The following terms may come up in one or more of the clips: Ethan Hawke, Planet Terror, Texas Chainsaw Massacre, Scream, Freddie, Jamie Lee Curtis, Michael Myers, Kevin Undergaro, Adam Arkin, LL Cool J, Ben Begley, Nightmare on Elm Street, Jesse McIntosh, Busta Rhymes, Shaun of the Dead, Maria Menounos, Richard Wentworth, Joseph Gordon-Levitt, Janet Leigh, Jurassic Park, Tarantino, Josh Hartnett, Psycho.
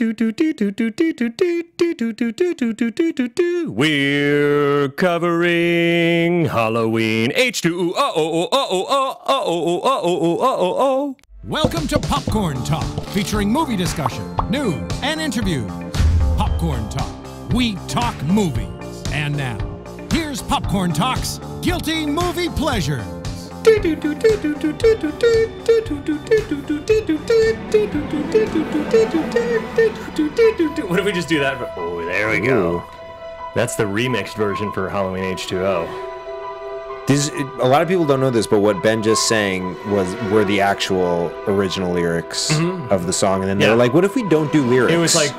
We're covering Halloween H20. Welcome to Popcorn Talk, featuring movie discussion, news, and interviews. Popcorn Talk, we talk movies. And now, here's Popcorn Talk's Guilty Movie Pleasure. What if we just do that? Oh, there we go. That's the remixed version for Halloween H20. A lot of people don't know this, but what Ben just sang were the actual original lyrics of the song, and then they were like, "What if we don't do lyrics?" It was like,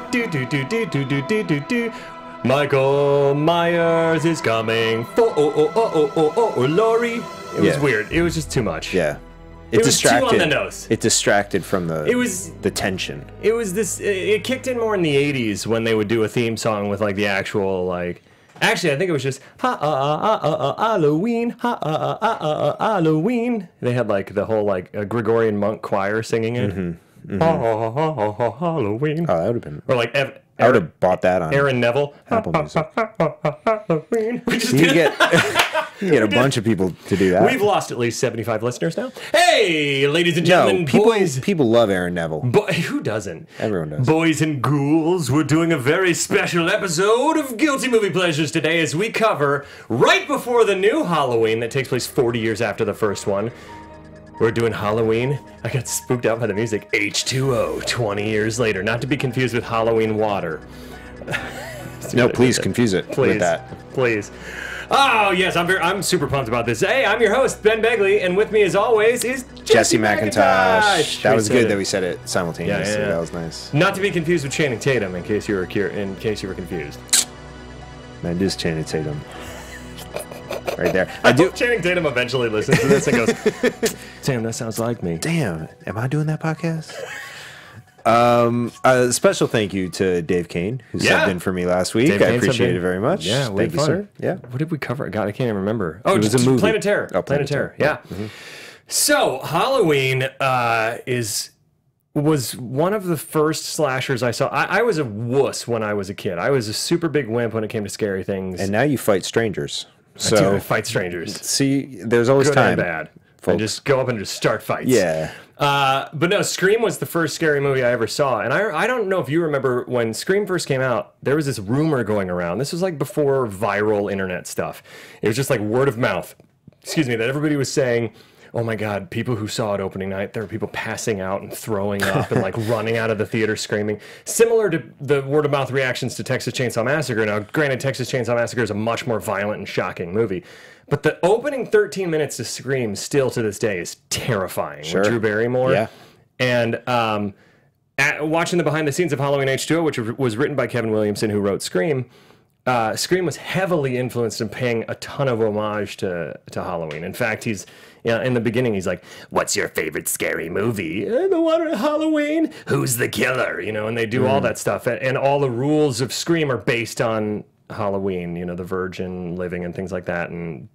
Michael Myers is coming. Laurie. It was weird. It was just too much. Yeah. It was distracted. Too on the nose. It distracted from the tension. It was this. It kicked in more in the 80s when they would do a theme song with like the actual like. Actually, I think it was just Halloween, Halloween. They had like the whole like a Gregorian monk choir singing it. Halloween. Oh, that would have been. Or like. I would have bought that on Aaron Neville. Apple Music. You get a bunch of people to do that. We've lost at least 75 listeners now. Hey, ladies and gentlemen, people love Aaron Neville. Who doesn't? Everyone does. Boys and ghouls, we're doing a very special episode of Guilty Movie Pleasures today as we cover right before the new Halloween that takes place 40 years after the first one. We're doing Halloween. I got spooked out by the music. H20, 20 years later. Not to be confused with Halloween water. No, please confuse it with that. Please. Oh, yes, I'm super pumped about this. Hey, I'm your host, Ben Begley, and with me, as always, is Jesse McIntosh. That was good that we said it simultaneously. Yeah. That was nice. Not to be confused with Channing Tatum, in case you were confused. That is Channing Tatum. Right there. I do. Channing Tatum eventually listens to this and goes, "Damn, that sounds like me." Damn, am I doing that podcast? A special thank you to Dave Kane, who subbed in for me last week. I appreciate it very much. Yeah, thank you, sir. Yeah. What did we cover? God, I can't even remember. Oh, it was a movie. Planet Terror. Oh, Planet Terror. Yeah. So Halloween was one of the first slashers I saw. I was a wuss when I was a kid. I was a super big wimp when it came to scary things. And now you fight strangers. So I fight strangers. See, there's always good time. And bad. And just go up and just start fights. Yeah. But no, Scream was the first scary movie I ever saw. And I don't know if you remember when Scream first came out, there was this rumor going around. This was like before viral internet stuff. It was just like word of mouth. Excuse me, that everybody was saying, "Oh my God, people who saw it opening night, there were people passing out and throwing up and like running out of the theater screaming." Similar to the word of mouth reactions to Texas Chainsaw Massacre. Now, granted, Texas Chainsaw Massacre is a much more violent and shocking movie, but the opening 13 minutes to Scream still to this day is terrifying. Sure. With Drew Barrymore. Yeah. And watching the behind the scenes of Halloween H20, which was written by Kevin Williamson, who wrote Scream, Scream was heavily influenced in paying a ton of homage to Halloween. In fact, in the beginning, he's like, "What's your favorite scary movie?" "The one at Halloween." "Who's the killer?" You know, and they do all that stuff. And all the rules of Scream are based on Halloween, you know, the virgin living and things like that. And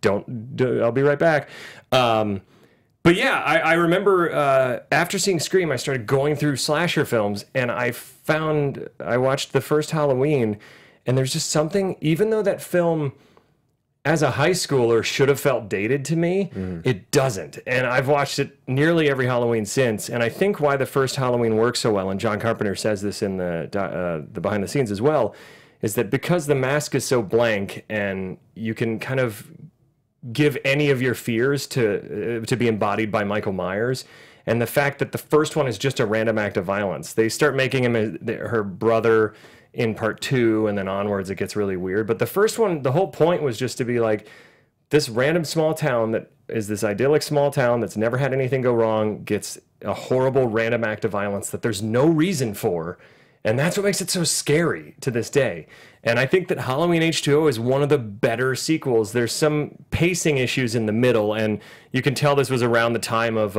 I'll be right back. But yeah, I remember after seeing Scream, I started going through slasher films, and I watched the first Halloween. And there's just something, even though that film as a high schooler should have felt dated to me, it doesn't. And I've watched it nearly every Halloween since. And I think why the first Halloween works so well, and John Carpenter says this in the behind the scenes as well, is that because the mask is so blank and you can kind of give any of your fears to be embodied by Michael Myers. And the fact that the first one is just a random act of violence. They start making him her brother in part 2, and then onwards it gets really weird. But the first one, the whole point was just to be like, this random small town that is this idyllic small town that's never had anything go wrong gets a horrible random act of violence that there's no reason for, and that's what makes it so scary to this day. And I think that Halloween H20 is one of the better sequels. There's some pacing issues in the middle, and you can tell this was around the time of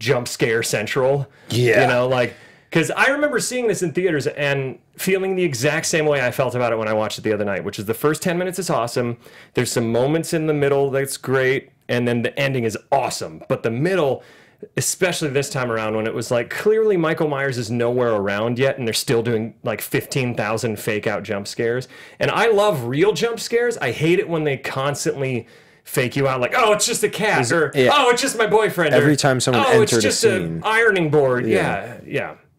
jump scare central. Yeah, you know, like, because I remember seeing this in theaters and feeling the exact same way I felt about it when I watched it the other night, which is the first 10 minutes is awesome. There's some moments in the middle that's great, and then the ending is awesome. But the middle, especially this time around when it was like, clearly Michael Myers is nowhere around yet, and they're still doing like 15,000 fake out jump scares. And I love real jump scares. I hate it when they constantly fake you out, like, oh, it's just a cat, or yeah, oh, it's just my boyfriend. Every time someone enters, oh, it's just an ironing board. Yeah.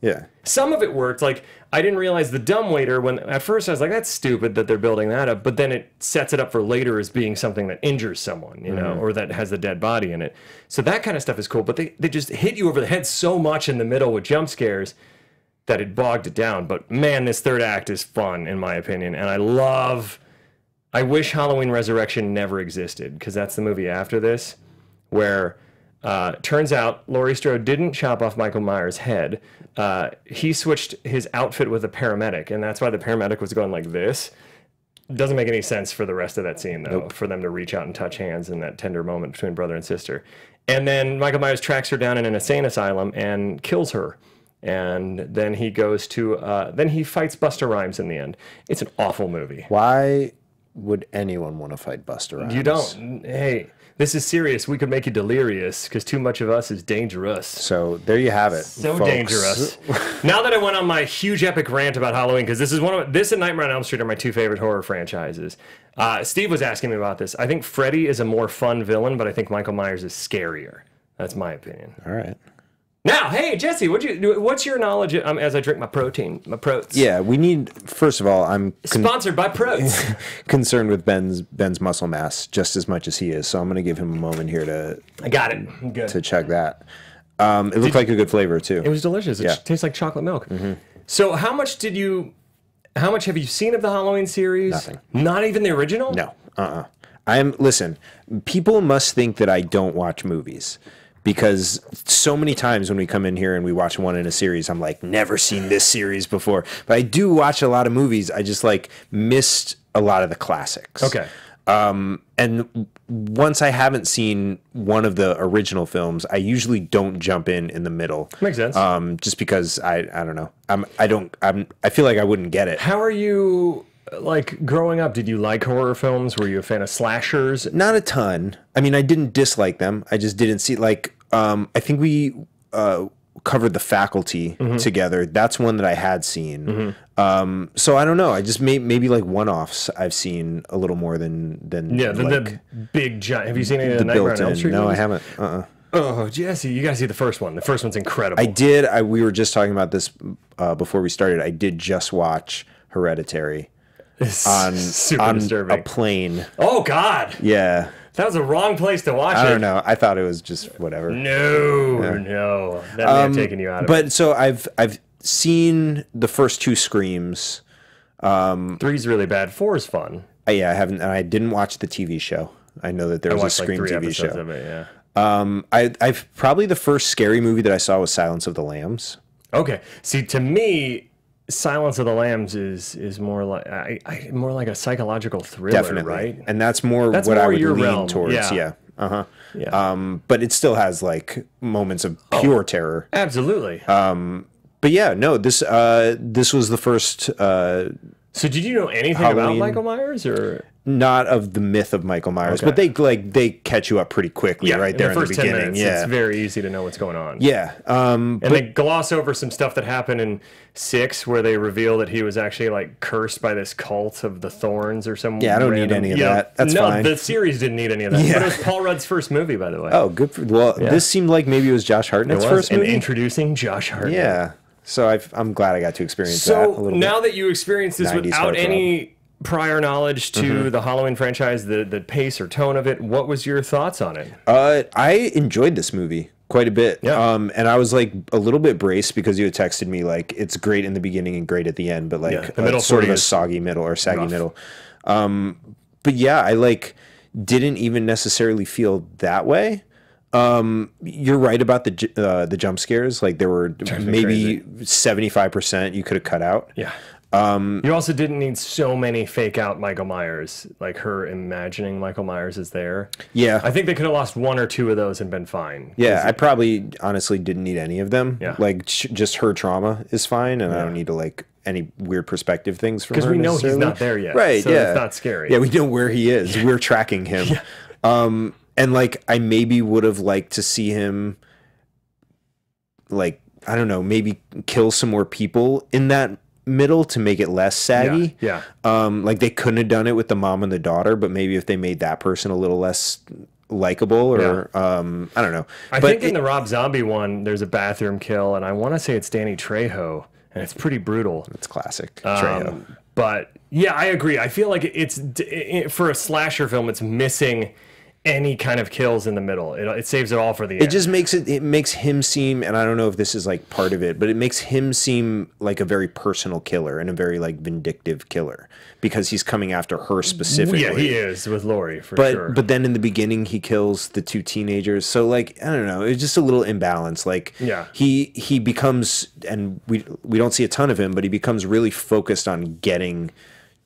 Yeah. Some of it worked. Like, I didn't realize the dumbwaiter, when at first I was like, that's stupid that they're building that up, but then it sets it up for later as being something that injures someone, you know, or that has a dead body in it. So that kind of stuff is cool, but they just hit you over the head so much in the middle with jump scares that it bogged it down. But man, this third act is fun, in my opinion, and I love... I wish Halloween Resurrection never existed, because that's the movie after this, where... turns out Laurie Strode didn't chop off Michael Myers' head. He switched his outfit with a paramedic, and that's why the paramedic was going like this. Doesn't make any sense for the rest of that scene, though, for them to reach out and touch hands in that tender moment between brother and sister. And then Michael Myers tracks her down in an insane asylum and kills her. And then he goes to... then he fights Busta Rhymes in the end. It's an awful movie. Why would anyone want to fight Busta Rhymes? You don't. Hey... This is serious. We could make you delirious, because too much of us is dangerous. So there you have it. So folks. Dangerous. Now that I went on my huge epic rant about Halloween, because this is one of this and Nightmare on Elm Street are my two favorite horror franchises. Steve was asking me about this. I think Freddie is a more fun villain, but I think Michael Myers is scarier. That's my opinion. All right. Now, hey Jesse, what's your knowledge as I drink my protein, my protes? Yeah, we need. First of all, I'm sponsored by protes. Concerned with Ben's muscle mass just as much as he is, so I'm going to give him a moment here to. I got it. I'm good. To chug that. It looked like a good flavor too. It was delicious. It tastes like chocolate milk. So, how much have you seen of the Halloween series? Nothing. Not even the original. No. Listen, people must think that I don't watch movies. Because so many times when we come in here and we watch one in a series, I'm like, never seen this series before. But I do watch a lot of movies. I just, like, missed a lot of the classics. Okay. And once I haven't seen one of the original films, I usually don't jump in the middle. Makes sense. Just because, I don't know. I feel like I wouldn't get it. How are you... Like, growing up, did you like horror films? Were you a fan of slashers? Not a ton. I mean, I didn't dislike them. I just didn't see, like, I think we covered The Faculty together. That's one that I had seen. So I don't know. I just maybe like one-offs I've seen a little more than yeah, the big giant. Have you seen any of the Nightmare on Elm Street? No, I haven't. Oh, Jesse, you got to see the first one. The first one's incredible. I did. We were just talking about this before we started. I did just watch Hereditary. On disturbing. A plane. Oh, God. Yeah. That was the wrong place to watch it. I don't know. I thought it was just whatever. No, no. That may have taken you out of it. But so I've seen the first two Screams. Three's really bad. Four's fun. Yeah, I haven't. I didn't watch the TV show. I know that there was a Scream TV show. Of it, yeah. I've probably the first scary movie that I saw was Silence of the Lambs. Okay. See, to me... Silence of the Lambs is more like more like a psychological thriller, right? And that's more what I would lean towards. Yeah. But it still has like moments of pure terror. Absolutely. But yeah, no, this was the first. So did you know anything about Michael Myers or? Not of the myth of Michael Myers, but they catch you up pretty quickly right there in the beginning. 10 minutes, it's very easy to know what's going on. Yeah, and they gloss over some stuff that happened in 6, where they reveal that he was actually like cursed by this cult of the Thorns or something. Yeah, I don't need any of that. That's fine. The series didn't need any of that. Yeah. But it was Paul Rudd's first movie, by the way. Oh, good. For, well, this seemed like maybe it was Josh Hartnett's first movie. And introducing Josh Hartnett. Yeah. So I'm glad I got to experience that a little bit. So now that you experienced this without any prior knowledge to the Halloween franchise, the pace or tone of it, what was your thoughts on it? I enjoyed this movie quite a bit. Yeah. And I was like a little bit braced because you had texted me like it's great in the beginning and great at the end, but like the middle sort of a soggy middle or saggy middle. But yeah, I like didn't even necessarily feel that way. You're right about the jump scares. Like there were maybe 75% you could have cut out. Yeah. You also didn't need so many fake out Michael Myers, like her imagining Michael Myers is there. Yeah. I think they could have lost one or two of those and been fine. Yeah, I probably honestly didn't need any of them. Yeah. Like just her trauma is fine and I don't need to like any weird perspective things from her. Because we know he's not there yet. Right, so it's not scary. Yeah, we know where he is. We're tracking him. And like I maybe would have liked to see him like, I don't know, maybe kill some more people in that middle to make it less saggy. Yeah, yeah. Like they couldn't have done it with the mom and the daughter, but maybe if they made that person a little less likable, or yeah. I don't know. I think in the Rob Zombie one, there's a bathroom kill, and I want to say it's Danny Trejo, and it's pretty brutal. It's classic Trejo. But yeah, I agree. I feel like it's for a slasher film, it's missing any kind of kills in the middle. It saves it all for the end. It just makes it makes him seem, and I don't know if this is like part of it, but it makes him seem like a very personal killer and a very like vindictive killer, because he's coming after her specifically. Yeah, he is with Laurie for sure. But then in the beginning he kills the two teenagers. So like, I don't know, it's just a little imbalance. Like yeah. he becomes, and we don't see a ton of him, but he becomes really focused on getting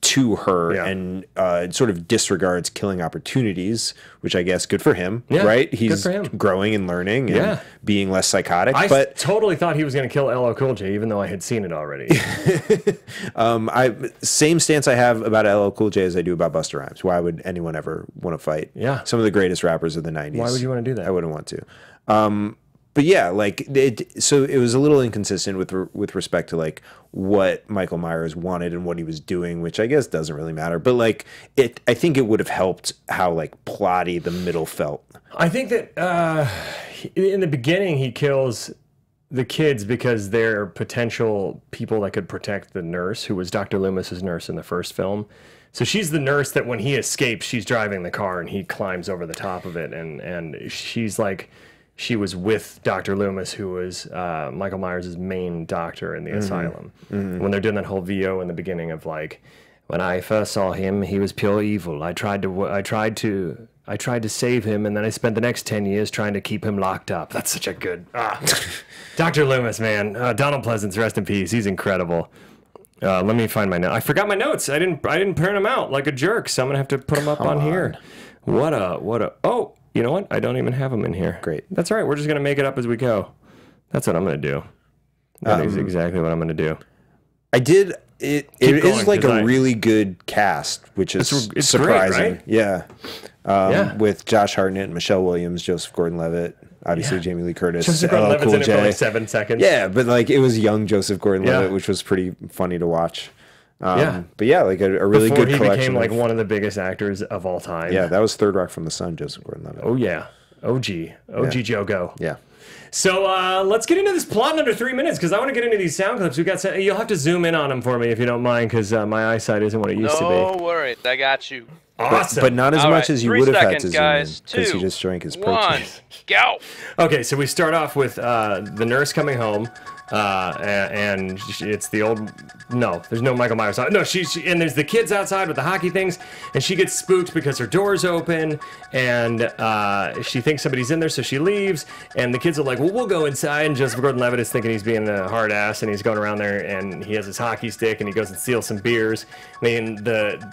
to her, yeah. and it sort of disregards killing opportunities, which I guess good for him, yeah, right? He's growing and learning and yeah. being less psychotic. But totally thought he was going to kill LL Cool J, even though I had seen it already. Same stance I have about LL Cool J as I do about Busta Rhymes. Why would anyone ever want to fight? Yeah, some of the greatest rappers of the '90s. Why would you want to do that? I wouldn't want to. But yeah, like so it was a little inconsistent with respect to like what Michael Myers wanted and what he was doing, which I guess doesn't really matter. But like I think it would have helped how like plotty the middle felt. I think that in the beginning he kills the kids because they're potential people that could protect the nurse, who was Dr. Loomis's nurse in the first film. So she's the nurse that when he escapes, she's driving the car and he climbs over the top of it, and she's like. She was with Dr. Loomis, who was Michael Myers' main doctor in the mm-hmm. asylum. Mm-hmm. When they're doing that whole VO in the beginning of like, when I first saw him, he was pure evil. I tried to save him, and then I spent the next 10 years trying to keep him locked up. That's such a good Dr. Loomis, man. Donald Pleasance, rest in peace. He's incredible. Let me find my notes. I forgot my notes. I didn't print them out like a jerk. So I'm gonna have to put them up on here. What a oh. You know what? I don't even have them in here. Great. That's all right. We're just going to make it up as we go. That's what I'm going to do. That is exactly what I'm going to do. I did. It is like a really good cast, which is it's surprising. Great, right? Yeah. Yeah. With Josh Hartnett, Michelle Williams, Joseph Gordon-Levitt, obviously yeah. Jamie Lee Curtis. Joseph Gordon-Levitt's in it for like 7 seconds. Yeah, but like it was young Joseph Gordon-Levitt, yeah. which was pretty funny to watch. Yeah, but yeah, like a really good collection. Before he became like one of the biggest actors of all time. Yeah, that was Third Rock from the Sun, Joseph Gordon-Levitt. Oh yeah, OG Jogo. Yeah. So let's get into this plot in under 3 minutes, because I want to get into these sound clips. We've got. You'll have to zoom in on them for me if you don't mind, because my eyesight isn't what it used to be. No worries, I got you. Awesome, but not as all much right. as you would have had to guys, zoom in, because he just drank his protein. One, go. Okay, so we start off with the nurse coming home. And it's the old no. There's no Michael Myers. No, she and there's the kids outside with the hockey things, and she gets spooked because her door's open, and she thinks somebody's in there, so she leaves. And the kids are like, "Well, we'll go inside." And Joseph Gordon-Levitt is thinking he's being a hard ass, and he's going around there, and he has his hockey stick, and he goes and steals some beers. And the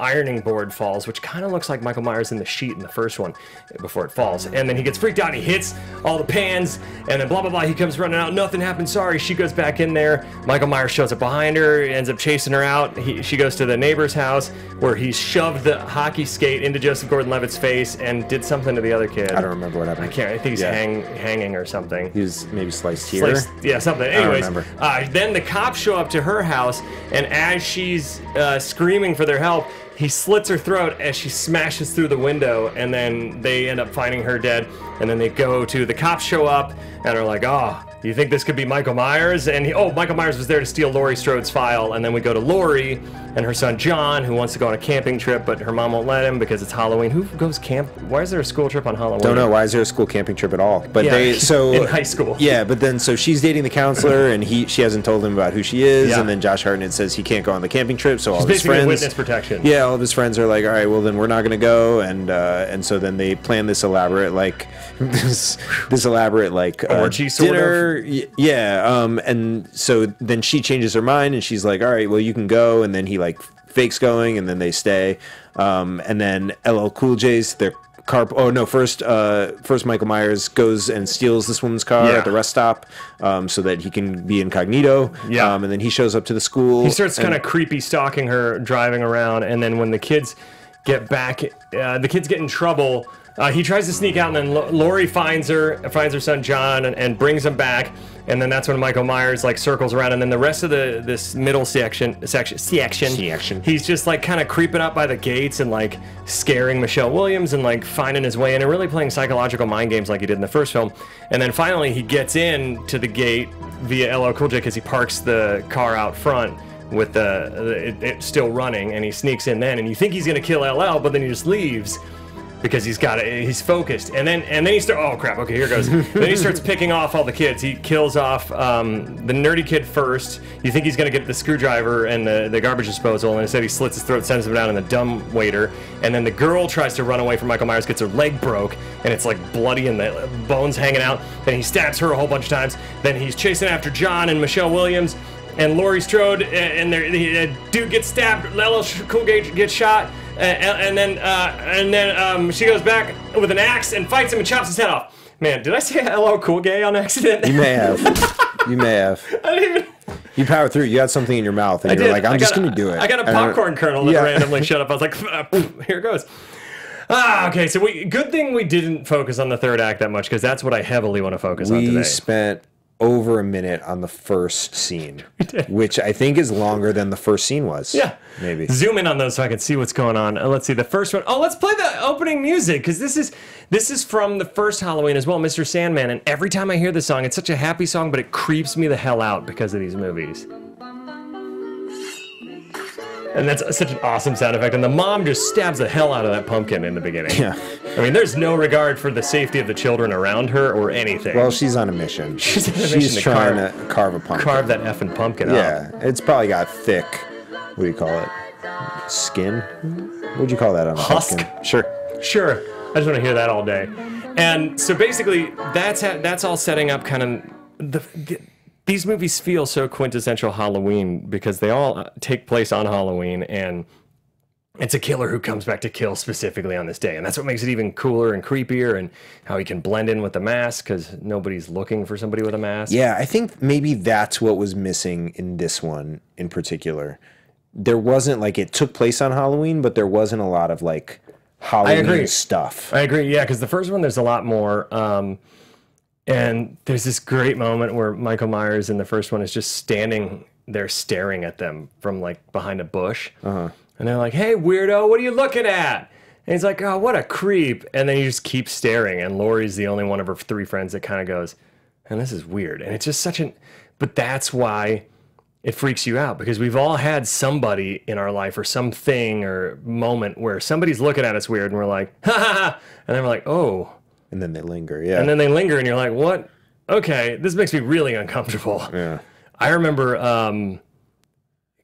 ironing board falls, which kind of looks like Michael Myers in the sheet in the first one before it falls. And then he gets freaked out, and he hits all the pans, and then blah blah blah. He comes running out. Nothing happened. Sorry, she goes back in there. Michael Myers shows up behind her, ends up chasing her out. She goes to the neighbor's house where he shoved the hockey skate into Joseph Gordon-Levitt's face and did something to the other kid. I don't remember what happened. I can't. I think he's yeah. hanging or something. He was maybe sliced here. Yeah, something. Anyways, I don't remember. Then the cops show up to her house, and as she's screaming for their help, he slits her throat as she smashes through the window, and then they end up finding her dead. And then they go to the cops show up and are like, "Oh, do you think this could be Michael Myers?" And Michael Myers was there to steal Laurie Strode's file. And then we go to Laurie and her son John, who wants to go on a camping trip, but her mom won't let him because it's Halloween. Who goes camp? Why is there a school trip on Halloween? Don't know. Why is there a school camping trip at all? But yeah, in high school. Yeah, but then so she's dating the counselor, and she hasn't told him about who she is. Yeah. And then Josh Hartnett says he can't go on the camping trip, so all his friends. Witness protection. Yeah, all of his friends are like, "All right, well then we're not gonna go," and so then they plan this elaborate like. This elaborate like orgy sort of dinner. Yeah, and so then she changes her mind and she's like, "All right, well you can go," and then he like fakes going and then they stay, and then LL Cool J's their car. Oh no, first Michael Myers goes and steals this woman's car yeah. at the rest stop, so that he can be incognito. Yeah, and then he shows up to the school. He starts kind of creepy stalking her, driving around, and then when the kids get back, the kids get in trouble. He tries to sneak out, and then Laurie finds her son John, and brings him back. And then that's when Michael Myers like circles around, and then the rest of this middle section, he's just like kind of creeping up by the gates and like scaring Michelle Williams and like finding his way in and really playing psychological mind games like he did in the first film. And then finally he gets in to the gate via LL Cool J because he parks the car out front with it still running, and he sneaks in then, and you think he's gonna kill LL, but then he just leaves. Because he's got it, he's focused, and then he starts. Oh crap! Okay, here it goes. Then he starts picking off all the kids. He kills off the nerdy kid first. You think he's gonna get the screwdriver and the garbage disposal, and instead he slits his throat, sends him down in the dumb waiter. And then the girl tries to run away from Michael Myers, gets her leg broke, and it's like bloody and the bones hanging out. Then he stabs her a whole bunch of times. Then he's chasing after John and Michelle Williams and Laurie Strode, and the dude gets stabbed. LL Cool J gets shot. And then she goes back with an axe and fights him and chops his head off. Man, did I say LL Cool J on accident? You may have. You may have. I didn't even... You powered through. You had something in your mouth, and you're like, "I'm just gonna do it." I got a popcorn kernel that randomly showed up. I was like, "Here it goes." Ah, okay. So good thing we didn't focus on the third act that much, because that's what I heavily want to focus on today. We spent over a minute on the first scene, which I think is longer than the first scene was. Yeah. Maybe. Zoom in on those so I can see what's going on. Let's see the first one. Oh, let's play the opening music, because this is from the first Halloween as well, Mr. Sandman. And every time I hear this song, it's such a happy song, but it creeps me the hell out because of these movies. And that's such an awesome sound effect. And the mom just stabs the hell out of that pumpkin in the beginning. Yeah. I mean, there's no regard for the safety of the children around her or anything. Well, she's on a mission. She's trying to carve a pumpkin. Carve that effing pumpkin up. Yeah. It's probably got thick, what do you call it? Skin? What would you call that on a husk? Pumpkin? Sure. Sure. I just want to hear that all day. And so basically, that's all setting up kind of the these movies feel so quintessential Halloween because they all take place on Halloween, and it's a killer who comes back to kill specifically on this day. And that's what makes it even cooler and creepier, and how he can blend in with the mask because nobody's looking for somebody with a mask. Yeah, I think maybe that's what was missing in this one in particular. There wasn't, like, it took place on Halloween, but there wasn't a lot of, like, Halloween stuff. I agree, yeah, because the first one there's a lot more... And there's this great moment where Michael Myers in the first one is just standing there staring at them from, like, behind a bush. Uh-huh. And they're like, "Hey, weirdo, what are you looking at?" And he's like, "Oh, what a creep." And then he just keeps staring. And Laurie's the only one of her three friends that kind of goes, "And this is weird." And it's just such an... But that's why it freaks you out, because we've all had somebody in our life or something or moment where somebody's looking at us weird, and we're like, "Ha ha ha." And then we're like, "Oh..." And then they linger, yeah. And then they linger, and you're like, "What? Okay, this makes me really uncomfortable." Yeah. I remember,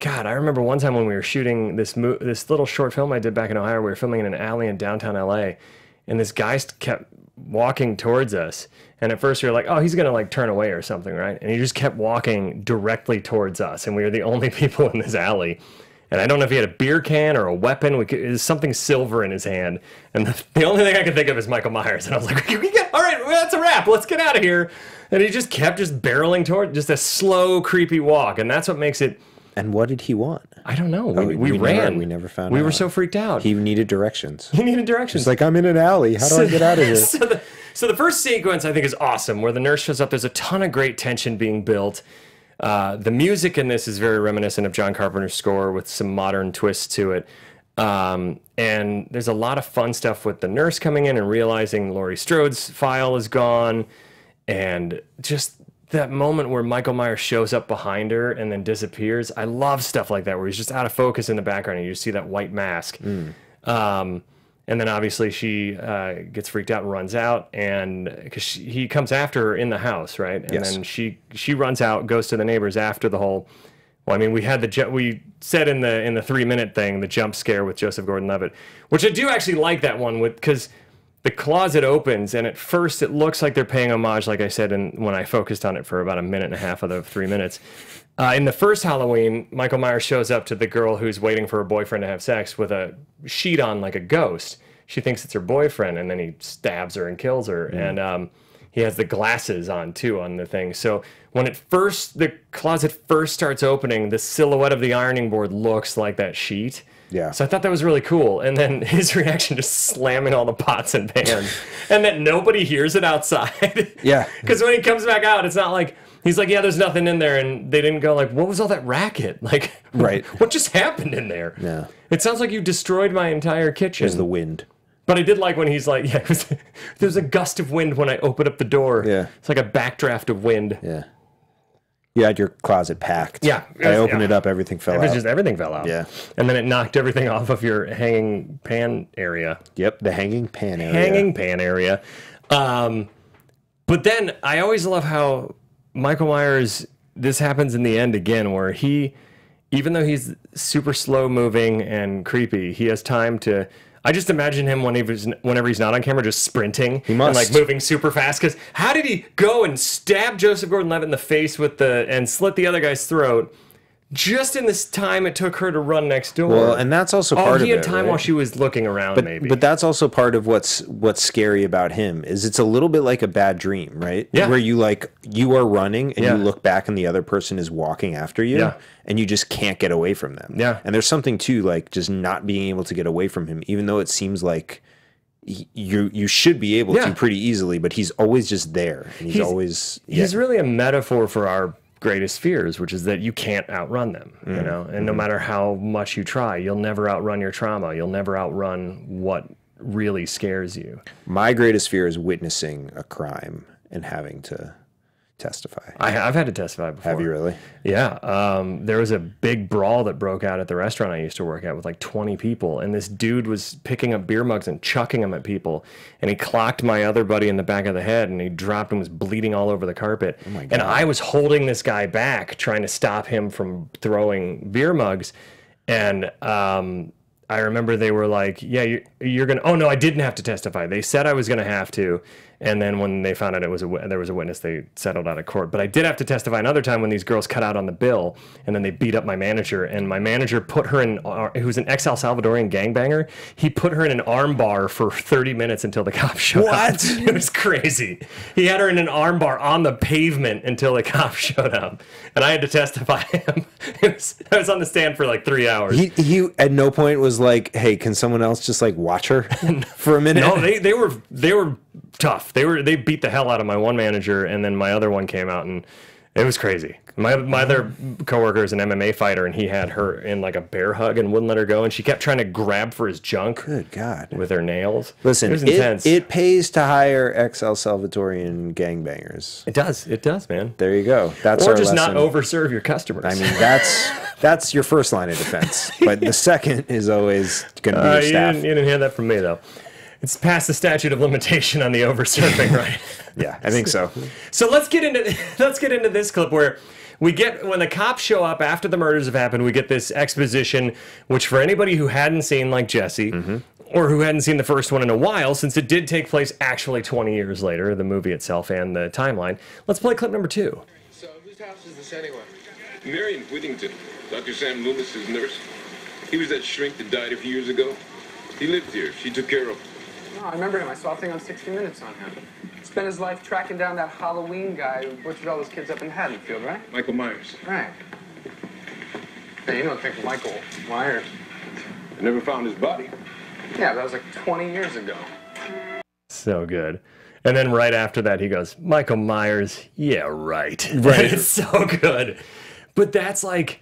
I remember one time when we were shooting this little short film I did back in Ohio. We were filming in an alley in downtown L.A., and this guy kept walking towards us. And at first we were like, "Oh, he's going to, like, turn away or something, right?" And he just kept walking directly towards us, and we were the only people in this alley. And I don't know if he had a beer can or a weapon. There's something silver in his hand. And the only thing I could think of is Michael Myers. And I was like, "All right, well, that's a wrap. Let's get out of here." And he just kept barreling toward, just a slow, creepy walk. And that's what makes it... And what did he want? I don't know. We ran. We never found out. We were so freaked out. He needed directions. He needed directions. He's like, "I'm in an alley. How do I get out of here?" So the first sequence, I think, is awesome, where the nurse shows up. There's a ton of great tension being built. The music in this is very reminiscent of John Carpenter's score with some modern twists to it. And there's a lot of fun stuff with the nurse coming in and realizing Laurie Strode's file is gone. And just that moment where Michael Myers shows up behind her and then disappears. I love stuff like that where he's just out of focus in the background and you see that white mask. Mm. And then obviously she gets freaked out and runs out, and because he comes after her in the house, right? And yes. Then she runs out, goes to the neighbors after the whole. Well, I mean, we said in the 3-minute thing, the jump scare with Joseph Gordon-Levitt, which I do actually like that one with, because the closet opens, and at first it looks like they're paying homage, like I said, and when I focused on it for about a minute and a half of the 3 minutes. In the first Halloween, Michael Myers shows up to the girl who's waiting for her boyfriend to have sex with a sheet on like a ghost. She thinks it's her boyfriend, and then he stabs her and kills her. Mm. And he has the glasses on, too, on the thing. So when the closet first starts opening, the silhouette of the ironing board looks like that sheet. Yeah. So I thought that was really cool. And then his reaction, just slamming all the pots and pans, and that nobody hears it outside. Yeah. Because when he comes back out, it's not like, he's like, yeah, there's nothing in there. And they didn't go like, what was all that racket? Like, right. What just happened in there? Yeah. It sounds like you destroyed my entire kitchen. It was the wind. But I did like when he's like, yeah, there's a gust of wind when I opened up the door. Yeah. It's like a backdraft of wind. Yeah. You had your closet packed. Yeah. I opened it up, everything fell out. Just everything fell out. Yeah. And then it knocked everything off of your hanging pan area. Yep, the hanging pan area. Hanging pan area. But then I always love how Michael Myers, this happens in the end again, where he, even though he's super slow moving and creepy, he has time to... I just imagine him whenever he's not on camera, just sprinting. He must. And like moving super fast. Because how did he go and stab Joseph Gordon-Levitt in the face with the and slit the other guy's throat just in this time it took her to run next door? Well, and that's also part of it. Oh, he had time, right? While she was looking around, but, maybe. But that's also part of what's scary about him is it's a little bit like a bad dream, right? Yeah. Where you are running and you look back and the other person is walking after you. Yeah. And you just can't get away from them. Yeah. And there's something too, like just not being able to get away from him, even though it seems like you should be able to pretty easily, but he's always just there. And he's really a metaphor for our greatest fears, which is that you can't outrun them, you know? And no matter how much you try, you'll never outrun your trauma. You'll never outrun what really scares you. My greatest fear is witnessing a crime and having to testify. I've had to testify before. Have you really? Yeah. There was a big brawl that broke out at the restaurant I used to work at with like 20 people, and this dude was picking up beer mugs and chucking them at people, and he clocked my other buddy in the back of the head, and he dropped and was bleeding all over the carpet. Oh my God. And I was holding this guy back, trying to stop him from throwing beer mugs, and I remember they were like, yeah, you're going to... Oh, no, I didn't have to testify. They said I was going to have to. And then when they found out there was a witness, they settled out of court. But I did have to testify another time when these girls cut out on the bill, and then they beat up my manager. And my manager put her in... who's an ex-El Salvadorian gangbanger. He put her in an arm bar for 30 minutes until the cops showed up. What? It was crazy. He had her in an arm bar on the pavement until the cops showed up. And I had to testify him. I was on the stand for like 3 hours. He at no point was like, hey, can someone else just like watch her for a minute? No, they were tough. They beat the hell out of my one manager, and then my other one came out, and it was crazy. My other coworker is an MMA fighter, and he had her in like a bear hug and wouldn't let her go, and she kept trying to grab for his junk. Good God. With her nails. Listen, it was intense. It pays to hire ex-El Salvadorian gangbangers. It does. It does, man. There you go. That's our lesson. Or just not overserve your customers. I mean, that's your first line of defense, but the second is always going to be your staff. You didn't hear that from me, though. It's past the statute of limitation on the oversurfing, right? Yeah, I think so. So let's get into this clip where we get, when the cops show up after the murders have happened, we get this exposition, which for anybody who hadn't seen, like Jesse, or who hadn't seen the first one in a while, since it did take place actually 20 years later, the movie itself and the timeline, let's play clip number 2. So whose house is this anyway? Marion Whittington, Dr. Sam Loomis's nurse. He was that shrink that died a few years ago. He lived here. She took care of him. No, I remember him. I saw a thing on 60 Minutes on him. Spent his life tracking down that Halloween guy who butchered all those kids up in Haddonfield, right? Michael Myers. Right. Hey, you don't think Michael Myers... I never found his body. Yeah, that was like 20 years ago. So good. And then right after that, he goes, Michael Myers, yeah, right. Right. It's so good. But that's like...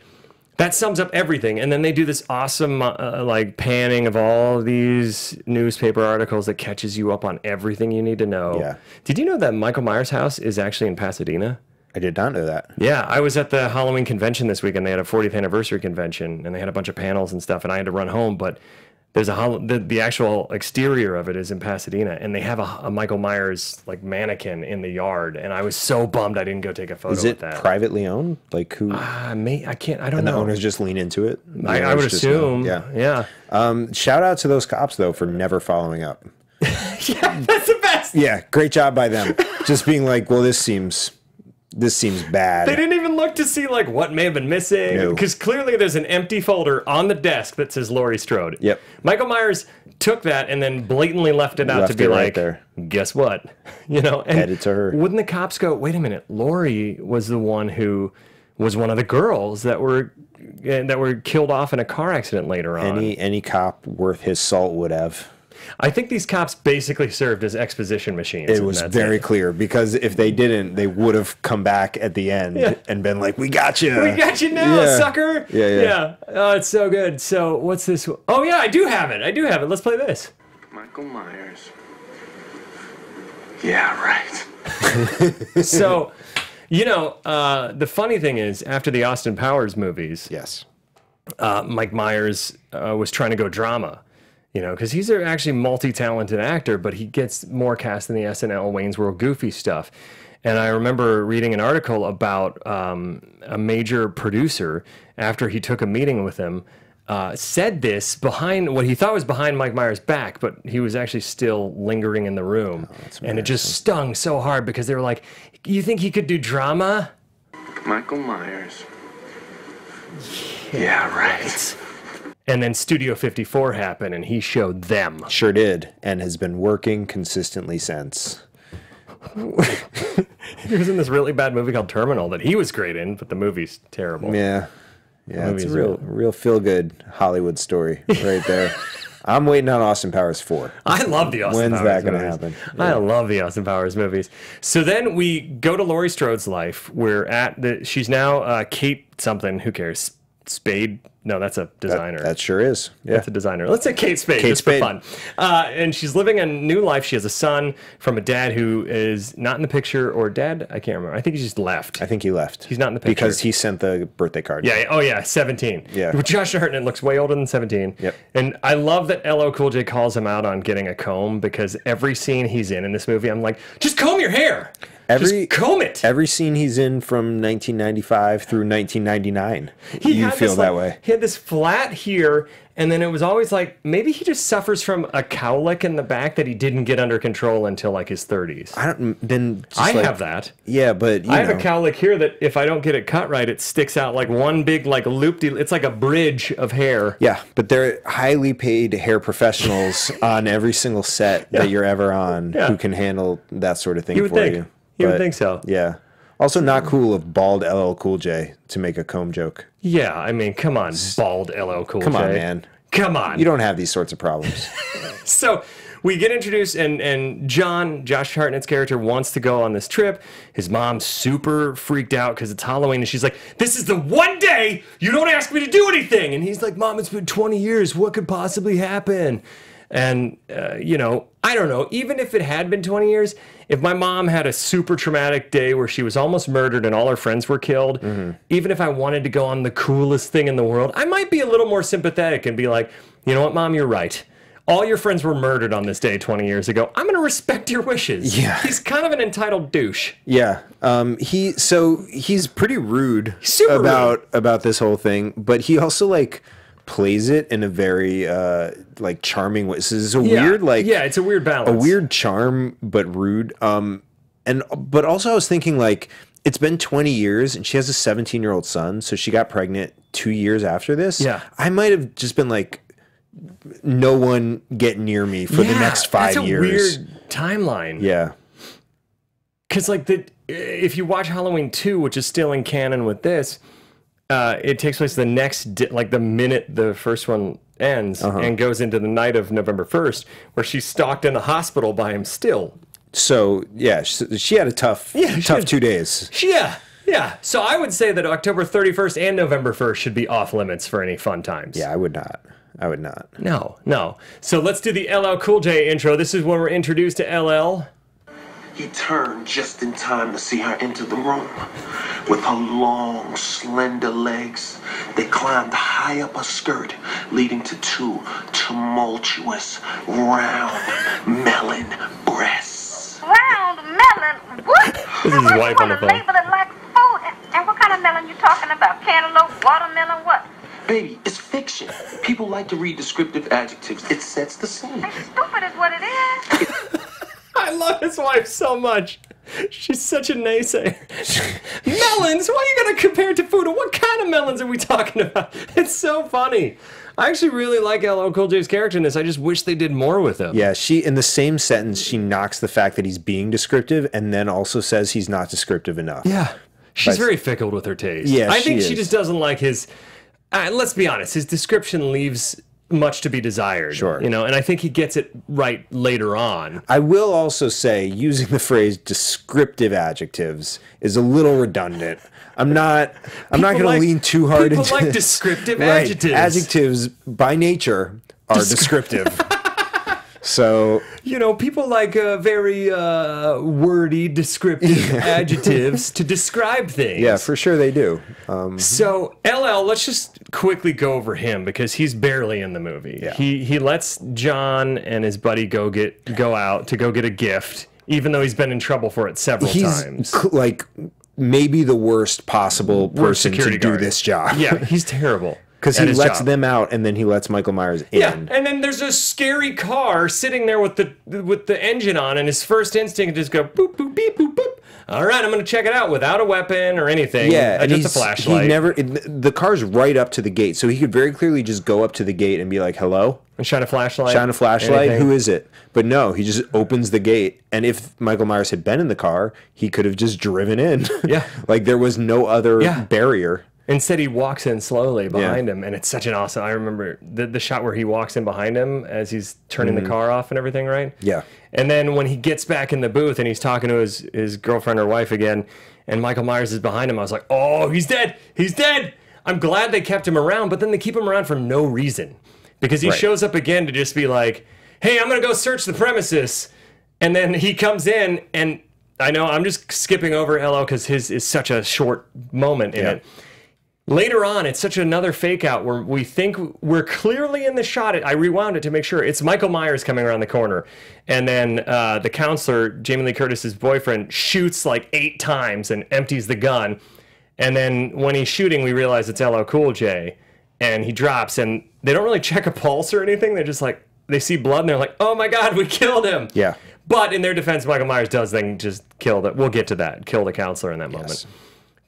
That sums up everything, and then they do this awesome like panning of all these newspaper articles that catches you up on everything you need to know. Yeah. Did you know that Michael Myers' house is actually in Pasadena? I did not know that. Yeah, I was at the Halloween convention this weekend. They had a 40th anniversary convention, and they had a bunch of panels and stuff, and I had to run home, but there's the actual exterior of it is in Pasadena, and they have a Michael Myers like mannequin in the yard, and I was so bummed I didn't go take a photo of that. Is it privately owned? Like who? I don't know. And the owners just lean into it? I would assume. Yeah. Shout out to those cops, though, for never following up. Yeah, that's the best. Yeah, great job by them. Just being like, well, this seems bad. They didn't even look to see like what may have been missing, because clearly there's an empty folder on the desk that says Laurie Strode. Yep. Michael Myers took that and then blatantly left it out to be like, guess what? You know, and wouldn't the cops go, wait a minute, Laurie was the one who was one of the girls that were killed off in a car accident later on. Any cop worth his salt would have. I think these cops basically served as exposition machines. It was very clear, because if they didn't, they would have come back at the end and been like, "We got you, we got you now, sucker." Yeah. Oh, it's so good. So what's this? Oh yeah, I do have it. I do have it. Let's play this. Michael Myers. Yeah, right. So, you know, the funny thing is, after the Austin Powers movies, Mike Myers was trying to go drama. You know, because he's actually a multi-talented actor, but he gets more cast in the SNL, Wayne's World, Goofy stuff. And I remember reading an article about a major producer, after he took a meeting with him, said this behind what he thought was behind Mike Myers' back, but he was actually still lingering in the room. Oh, and it just stung so hard, because they were like, "You think he could do drama? Michael Myers. Yeah, right." And then Studio 54 happened, and he showed them. Sure did, and has been working consistently since. He was in this really bad movie called Terminal that he was great in, but the movie's terrible. Yeah, yeah, it's a real feel-good Hollywood story right there. I'm waiting on Austin Powers 4. I love the Austin Powers movies. When's that going to happen? Yeah. I love the Austin Powers movies. So then we go to Laurie Strode's life. We're at the... She's now Kate something. Who cares? Spade. No, that's a designer. That sure is. Yeah. That's a designer. Let's say Kate Spade, just for fun. And she's living a new life. She has a son from a dad who is not in the picture, or dad, I can't remember. I think he just left. I think he left. He's not in the picture. Because he sent the birthday card. Yeah. Oh, yeah. 17. Yeah. Josh Hartnett looks way older than 17. Yep. And I love that LL Cool J calls him out on getting a comb, because every scene he's in this movie, I'm like, just comb your hair. Just comb it. Every scene he's in from 1995 through 1999, you feel that way. He had this flat here, and then it was always like, maybe he just suffers from a cowlick in the back that he didn't get under control until like his 30s. I have that. Yeah, but you know. I have a cowlick here that if I don't get it cut right, it sticks out like one big like loop-de-loop. It's like a bridge of hair. Yeah, but they're highly paid hair professionals on every single set that you're ever on who can handle that sort of thing for you. You would think so. Yeah. Also not cool of bald LL Cool J to make a comb joke. Yeah, I mean, come on, bald LL Cool J. Come on, man. Come on. You don't have these sorts of problems. So we get introduced, and Josh Hartnett's character, wants to go on this trip. His mom's super freaked out because it's Halloween, and she's like, "This is the one day you don't ask me to do anything." And he's like, "Mom, it's been 20 years. What could possibly happen?" And, you know, I don't know, even if it had been 20 years, if my mom had a super traumatic day where she was almost murdered and all her friends were killed, even if I wanted to go on the coolest thing in the world, I might be a little more sympathetic and be like, "You know what, Mom, you're right. All your friends were murdered on this day 20 years ago. I'm going to respect your wishes." Yeah. He's kind of an entitled douche. Yeah. He's pretty rude about this whole thing, but he also, like... plays it in a very like charming way. So it's a weird it's a weird balance, a weird charm, but rude. But also I was thinking, like, it's been 20 years and she has a 17-year-old son, so she got pregnant 2 years after this. Yeah, I might have just been like, no one get near me for the next 5 years. Weird timeline. Yeah, because like if you watch Halloween 2, which is still in canon with this. It takes place the next, like the minute the first one ends, and goes into the night of November 1st, where she's stalked in the hospital by him still. So yeah, she had a tough 2 days. Yeah. So I would say that October 31st and November 1st should be off limits for any fun times. Yeah, I would not. I would not. No. So let's do the LL Cool J intro. This is when we're introduced to LL. He turned just in time to see her enter the room. With her long, slender legs, they climbed high up her skirt, leading to two tumultuous, round, melon breasts. Round melon? What? This is his wife on the phone. Label it like food. And what kind of melon you talking about? Cantaloupe, watermelon, what? Baby, it's fiction. People like to read descriptive adjectives. It sets the scene. It's stupid is what it is. I love his wife so much. She's such a naysayer. Melons? Why are you going to compare it to food? What kind of melons are we talking about? It's so funny. I actually really like LL Cool J's character in this. I just wish they did more with him. Yeah, she in the same sentence, she knocks the fact that he's being descriptive and then also says he's not descriptive enough. Yeah. She's very fickle with her taste. Yeah, I think she just doesn't like his... let's be honest, his description leaves much to be desired. Sure. You know, and I think he gets it right later on. I will also say, using the phrase descriptive adjectives is a little redundant. I'm not going to lean too hard into... People like descriptive adjectives. Adjectives, by nature, are descriptive. So, you know, people like very wordy, descriptive adjectives to describe things. Yeah, for sure they do. So, LL, let's just quickly go over him because he's barely in the movie. Yeah. He lets John and his buddy go out to get a gift, even though he's been in trouble for it several times. Like maybe the worst possible person to do this job. Yeah, he's terrible. Because he lets them out, and then he lets Michael Myers in. Yeah, and then there's a scary car sitting there with the engine on, and his first instinct is go boop boop beep boop boop. All right, I'm going to check it out without a weapon or anything. Yeah, just a flashlight. The car's right up to the gate, so he could very clearly just go up to the gate and be like, "Hello," and shine a flashlight. Shine a flashlight. Anything. Who is it? But no, he just opens the gate, and if Michael Myers had been in the car, he could have just driven in. Yeah, like there was no other barrier. Instead, he walks in slowly behind him, and it's such an awesome... I remember the shot where he walks in behind him as he's turning the car off and everything, right? Yeah. And then when he gets back in the booth and he's talking to his girlfriend or wife again, and Michael Myers is behind him, I was like, oh, he's dead! He's dead! I'm glad they kept him around, but then they keep him around for no reason. Because he shows up again to just be like, hey, I'm going to go search the premises. And then he comes in, and I know I'm just skipping over LL because his is such a short moment in it. Later on, it's such another fake-out where we think we're clearly in the shot. I rewound it to make sure. It's Michael Myers coming around the corner. And then the counselor, Jamie Lee Curtis's boyfriend, shoots like 8 times and empties the gun. And then when he's shooting, we realize it's LL Cool J. And he drops, and they don't really check a pulse or anything. They're just like, they see blood, and they're like, oh my god, we killed him! Yeah. But in their defense, Michael Myers does then just kill the... We'll get to that. Kill the counselor in that moment.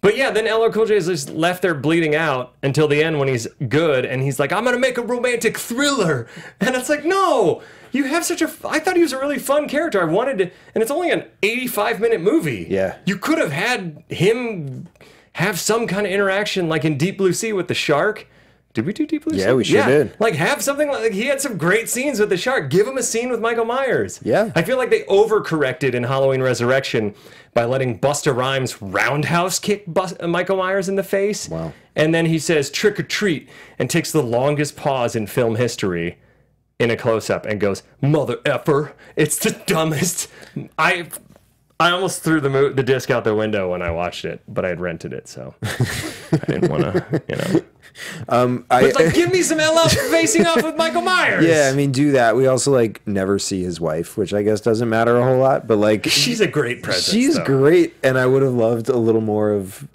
But yeah, then LL Cool J is just left there bleeding out until the end when he's good, and he's like, I'm going to make a romantic thriller. And it's like, no, you have such a... I thought he was a really fun character. I wanted to... And it's only an 85-minute movie. Yeah. You could have had him have some kind of interaction, like in Deep Blue Sea with the shark. Did we do Deep Blue Sea? Yeah, we sure did. Like, have something like... He had some great scenes with the shark. Give him a scene with Michael Myers. Yeah. I feel like they overcorrected in Halloween Resurrection by letting Busta Rhymes roundhouse kick Michael Myers in the face. Wow. And then he says, trick or treat, and takes the longest pause in film history in a close-up and goes, mother effer, it's the dumbest... I almost threw the disc out the window when I watched it, but I had rented it, so I didn't want to, you know... It's like, give me some LL facing off with Michael Myers. Yeah, I mean, do that. We also like never see his wife, which I guess doesn't matter a whole lot. But like, she's a great presence. She's great, and I would have loved a little more of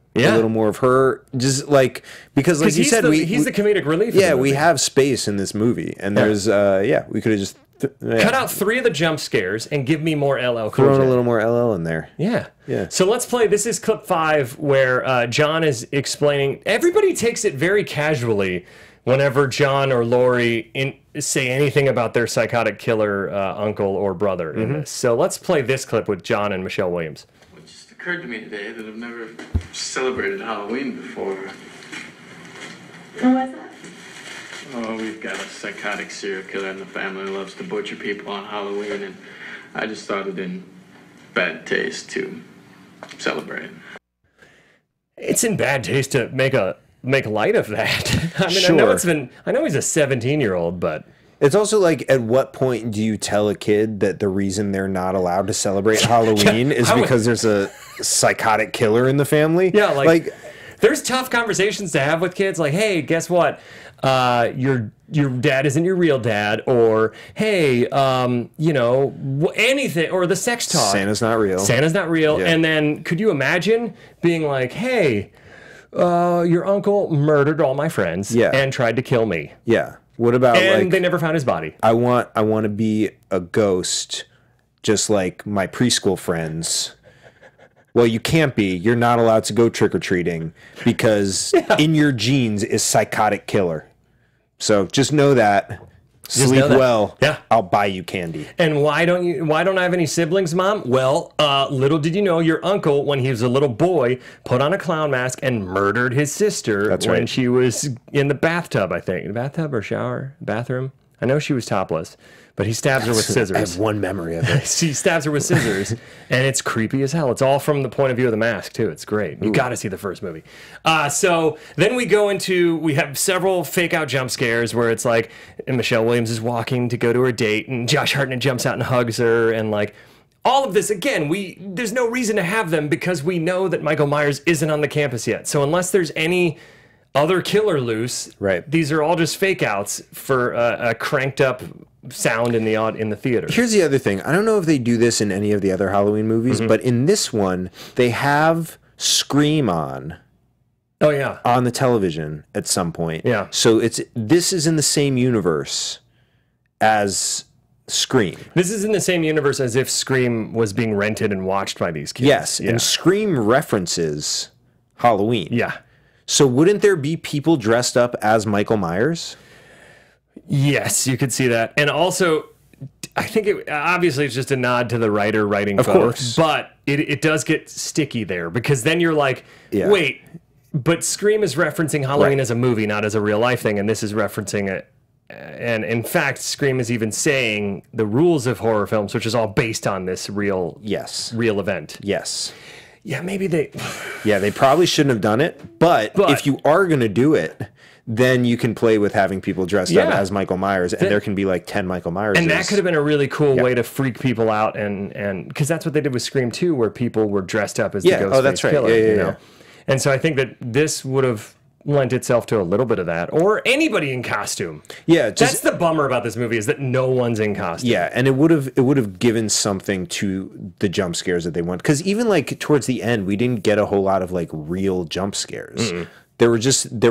her. Just like because, like you said, he's the comedic relief. Yeah, we have space in this movie, and there's we could have just cut out 3 of the jump scares and give me more LL. Throw a little more LL in there. Yeah. Yeah. So let's play. This is clip 5 where John is explaining. Everybody takes it very casually whenever John or Laurie say anything about their psychotic killer uncle or brother in this. So let's play this clip with John and Michelle Williams. It just occurred to me today that I've never celebrated Halloween before. What was that? Oh, we've got a psychotic serial killer in the family who loves to butcher people on Halloween, and I just thought it in bad taste to celebrate. It's in bad taste to make light of that. I mean, sure. I know he's a 17-year-old, but it's also like, at what point do you tell a kid that the reason they're not allowed to celebrate Halloween is because there's a psychotic killer in the family? Yeah, like there's tough conversations to have with kids. Like, hey, guess what? Your dad isn't your real dad, or hey, you know, anything, or the sex talk. Santa's not real. Santa's not real. Yeah. And then could you imagine being like, hey, your uncle murdered all my friends and tried to kill me. Yeah. What about and like, they never found his body. I want to be a ghost, just like my preschool friends. Well, you can't be. You're not allowed to go trick-or-treating because in your genes is psychotic killer. So just know that. Sleep well. Yeah. I'll buy you candy. And why don't I have any siblings, Mom? Well, little did you know your uncle, when he was a little boy, put on a clown mask and murdered his sister when she was in the bathtub, I think. Bathtub or shower? Bathroom? I know she was topless, but he stabs her with scissors. I have one memory of it. He stabs her with scissors, and it's creepy as hell. It's all from the point of view of the mask, too. It's great. You got to see the first movie. So then we go into, we have several fake-out jump scares where it's like, and Michelle Williams is walking to go to her date, and Josh Hartnett jumps out and hugs her, and like, all of this, again, there's no reason to have them because we know that Michael Myers isn't on the campus yet. So unless there's any other killer loose, these are all just fake outs for a cranked up sound in the theater. Here's the other thing. I don't know if they do this in any of the other Halloween movies, but in this one, they have Scream on. Oh yeah. On the television at some point. Yeah. So this is in the same universe as Scream. This is in the same universe as if Scream was being rented and watched by these kids. Yes, and Scream references Halloween. Yeah. So wouldn't there be people dressed up as Michael Myers? Yes, you could see that. And also, I think obviously it's just a nod to the writer writing both. Of course. But it does get sticky there because then you're like, wait, but Scream is referencing Halloween as a movie, not as a real life thing. And this is referencing it. And in fact, Scream is even saying the rules of horror films, which is all based on this real, real event. Yes. Yeah, maybe they... yeah, they probably shouldn't have done it, but if you are going to do it, then you can play with having people dressed up as Michael Myers, and there can be like 10 Michael Myers. And that could have been a really cool way to freak people out, and because that's what they did with Scream 2, where people were dressed up as the Ghostface Killer. You know? And so I think that this would have lent itself to a little bit of that, or anybody in costume. Yeah, that's the bummer about this movie, is that no one's in costume. Yeah, and it would have given something to the jump scares that they want, because even like towards the end, we didn't get a whole lot of like real jump scares. There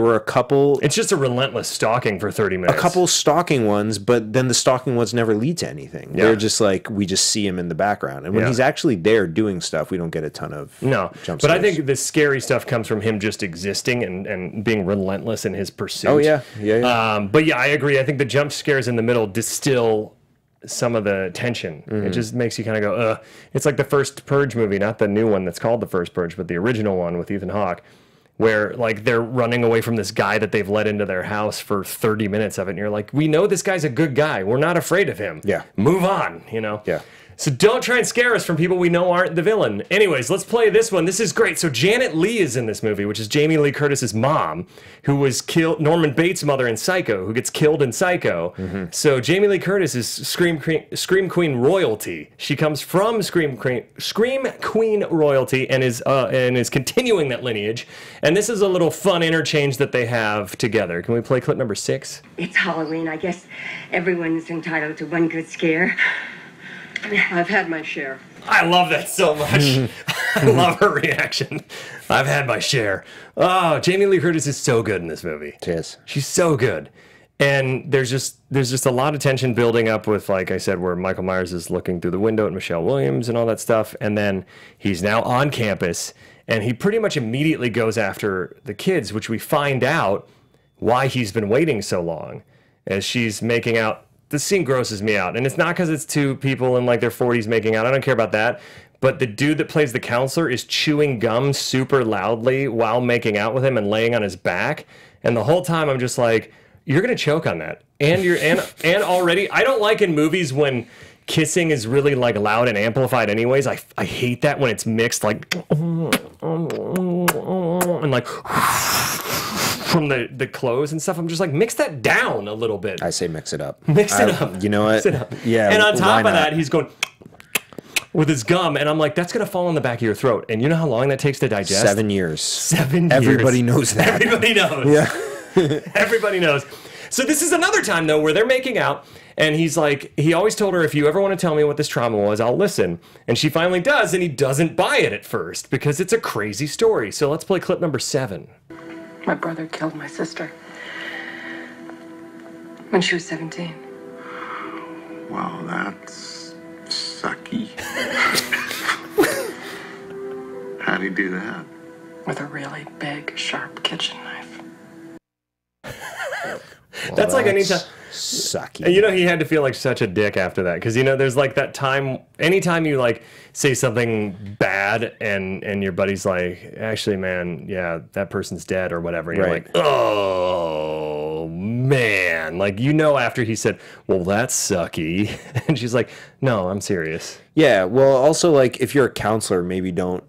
were a couple. It's just a relentless stalking for 30 minutes. A couple stalking ones, but then the stalking ones never lead to anything. Yeah. They're just like, we just see him in the background. And when he's actually there doing stuff, we don't get a ton of jump scares. But I think the scary stuff comes from him just existing and being relentless in his pursuit. Oh, yeah. But yeah, I agree. I think the jump scares in the middle distill some of the tension. It just makes you kind of go, ugh. It's like the first Purge movie, not the new one that's called The First Purge, but the original one with Ethan Hawke, where like they're running away from this guy that they've let into their house for 30 minutes of it, and you're like, we know this guy's a good guy. We're not afraid of him. Yeah. Move on, you know? Yeah. So don't try and scare us from people we know aren't the villain. Anyways, let's play this one. This is great. So Janet Leigh is in this movie, which is Jamie Lee Curtis's mom, who was killed, Norman Bates' mother in Psycho, who gets killed in Psycho. So Jamie Lee Curtis is Scream Queen royalty. She comes from Scream Queen royalty and is continuing that lineage. And this is a little fun interchange that they have together. Can we play clip number 6? It's Halloween. I guess everyone's entitled to one good scare. I've had my share. I love that so much. I love her reaction. I've had my share. Oh, Jamie Lee Curtis is so good in this movie. She is. She's so good. And there's just a lot of tension building up with, like I said, where Michael Myers is looking through the window at Michelle Williams and all that stuff. And then he's now on campus, and he pretty much immediately goes after the kids, which we find out why he's been waiting so long, as she's making out. This scene grosses me out, and it's not because it's two people in like their 40s making out. I don't care about that, but the dude that plays the counselor is chewing gum super loudly while making out with him and laying on his back, and the whole time I'm just like, you're gonna choke on that, and you're and already I don't like in movies when kissing is really like loud and amplified anyways. I hate that when it's mixed like and like from the clothes and stuff. I'm just like, mix that down a little bit. I say mix it up. Mix it up. You know what? Mix it up. Yeah. And on top of that, he's going with his gum, and I'm like, that's going to fall in the back of your throat. And you know how long that takes to digest? 7 years. 7 years. Everybody knows that. Everybody knows. Yeah. Everybody knows. So this is another time, though, where they're making out, and he's like, he always told her, if you ever want to tell me what this trauma was, I'll listen. And she finally does, and he doesn't buy it at first because it's a crazy story. So let's play clip number 7. My brother killed my sister when she was 17. Well, that's sucky. How'd he do that? With a really big, sharp kitchen knife. Well, that's like anytime. sucky. And you know, he had to feel like such a dick after that, because, you know, there's like that time, anytime you like say something bad and your buddy's like, actually, man, yeah, that person's dead or whatever, and you're like, oh man, like, you know, after he said, well, that's sucky, and she's like, no, I'm serious. Yeah, well, also, like, if you're a counselor, maybe don't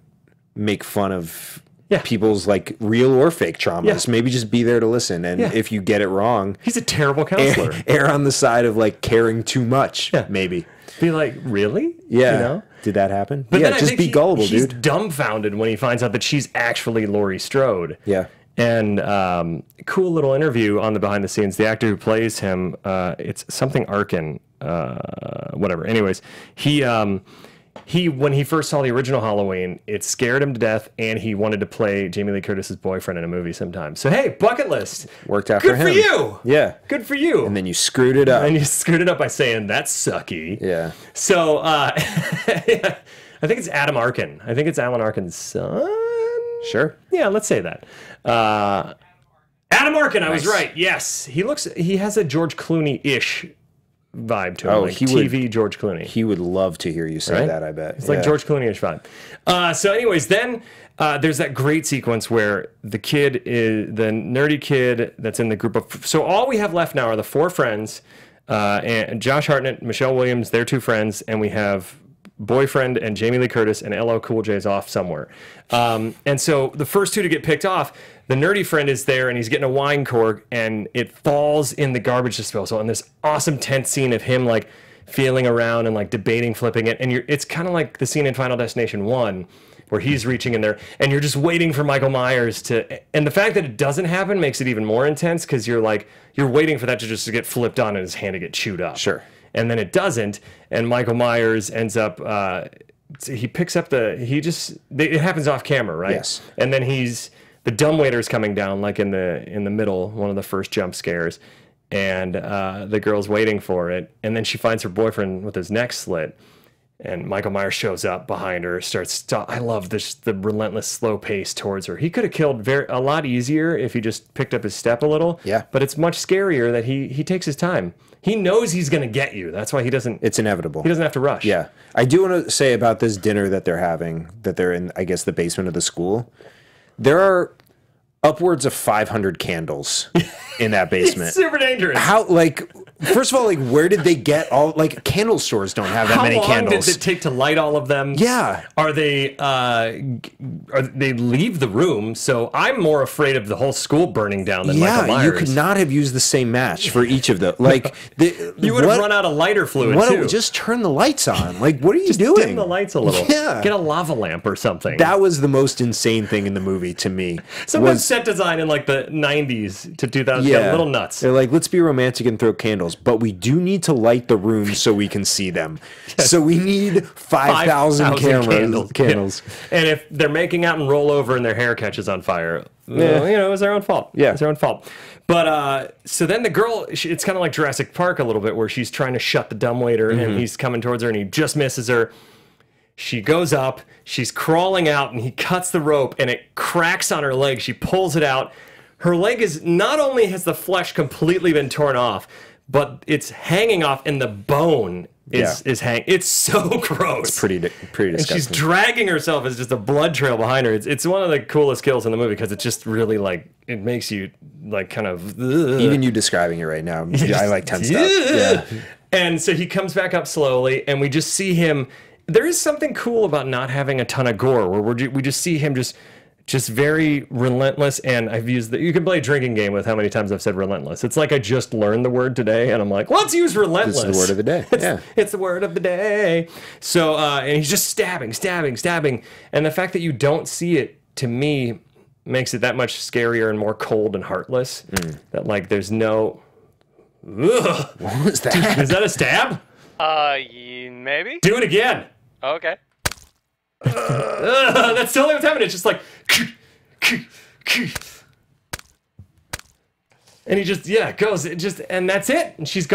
make fun of people's like real or fake traumas. Maybe just be there to listen, and if you get it wrong, he's a terrible counselor. Err on the side of like caring too much. Maybe be like, really? You know? Did that happen? But then just be gullible, dude. He's dumbfounded when he finds out that she's actually Laurie Strode. And cool little interview on the behind the scenes. The actor who plays him, it's something Arkin, whatever. Anyways, he, when he first saw the original Halloween, it scared him to death, and he wanted to play Jamie Lee Curtis's boyfriend in a movie sometime. So, hey, bucket list. Worked out for him. Good for you. Yeah. Good for you. And then you screwed it up. And you screwed it up by saying, that's sucky. Yeah. So, I think it's Adam Arkin. I think it's Alan Arkin's son? Sure. Yeah, let's say that. Adam Arkin, nice. I was right. Yes. He looks, he has a George Clooney-ish vibe to him, like TV George Clooney. He would love to hear you say that, I bet. It's like George Clooney-ish vibe. So anyways, then there's that great sequence where the kid is, the nerdy kid that's in the group of, so all we have left now are the four friends, and Josh Hartnett, Michelle Williams, their two friends, and we have boyfriend and Jamie Lee Curtis, and LL Cool J's off somewhere. And so the first two to get picked off, the nerdy friend is there, and he's getting a wine cork, and it falls in the garbage disposal. And this awesome tense scene of him like feeling around and like debating flipping it. And you're, it's kind of like the scene in Final Destination 1 where he's reaching in there, and you're just waiting for Michael Myers to. And the fact that it doesn't happen makes it even more intense, because you're like, you're waiting for that to just get flipped on and his hand to get chewed up. Sure. And then it doesn't, and Michael Myers ends up. He picks up the. He just. It happens off camera, right? Yes. And then he's. The dumbwaiter's coming down, like in the middle, one of the first jump scares, and the girl's waiting for it, and then she finds her boyfriend with his neck slit, and Michael Myers shows up behind her, starts. I love this, the relentless slow pace towards her. He could have killed a lot easier if he just picked up his step a little. Yeah. But it's much scarier that he takes his time. He knows he's going to get you. That's why he doesn't... It's inevitable. He doesn't have to rush. Yeah. I do want to say about this dinner that they're having, that they're in, I guess, the basement of the school. There are upwards of 500 candles in that basement. It's super dangerous. How, like... First of all, like, where did they get all... Like, candle stores don't have that many candles. How long did it take to light all of them? Yeah. Are they leave the room, so I'm more afraid of the whole school burning down than Michael Myers. Yeah, you could not have used the same match for each of them. Like... you would have run out of lighter fluid, too. Just turn the lights on. Like, what are you doing? Just dim the lights a little. Yeah. Get a lava lamp or something. That was the most insane thing in the movie, to me. Sometimes set design in, like, the 90s to 2000s got a little nuts. They're like, let's be romantic and throw candles. But we do need to light the room so we can see them. So we need 5,000 candles. Yeah. And if they're making out and roll over and their hair catches on fire, well, you know, it was their own fault. Yeah. It's their own fault. But so then the girl, it's kind of like Jurassic Park a little bit, where she's trying to shut the dumbwaiter and he's coming towards her and he just misses her. She goes up, she's crawling out, and he cuts the rope and it cracks on her leg. She pulls it out. Her leg is, not only has the flesh completely been torn off, but it's hanging off, and the bone is hanging. It's so gross. It's pretty disgusting. And she's dragging herself as just a blood trail behind her. It's one of the coolest kills in the movie, because it's just really like, it makes you like kind of... Ugh. Even you describing it right now, I like tensed up. Yeah. And so he comes back up slowly, and we just see him. There is something cool about not having a ton of gore, where we just see him just very relentless, and I've used the... You can play a drinking game with how many times I've said relentless. It's like I just learned the word today, and I'm like, let's use relentless. This is the word of the day. It's the word of the day. So, and he's just stabbing. And the fact that you don't see it, to me, makes it that much scarier and more cold and heartless. That, like, there's no... Ugh. What was that? Is that a stab? Maybe? Do it again. Okay. That's totally what's happening. It's just like, and he just goes, and that's it, and she's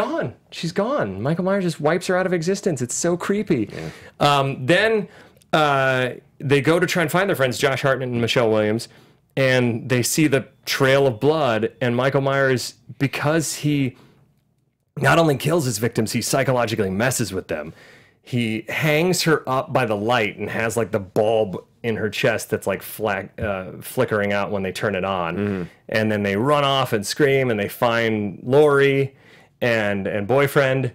gone. Michael Myers just wipes her out of existence. It's so creepy. Then they go to try and find their friends, Josh Hartnett and Michelle Williams, and they see the trail of blood, and Michael Myers, because he not only kills his victims, he psychologically messes with them. He hangs her up by the light and has like the bulb in her chest that's like flickering out when they turn it on. Mm. And then they run off and scream and they find Laurie and boyfriend.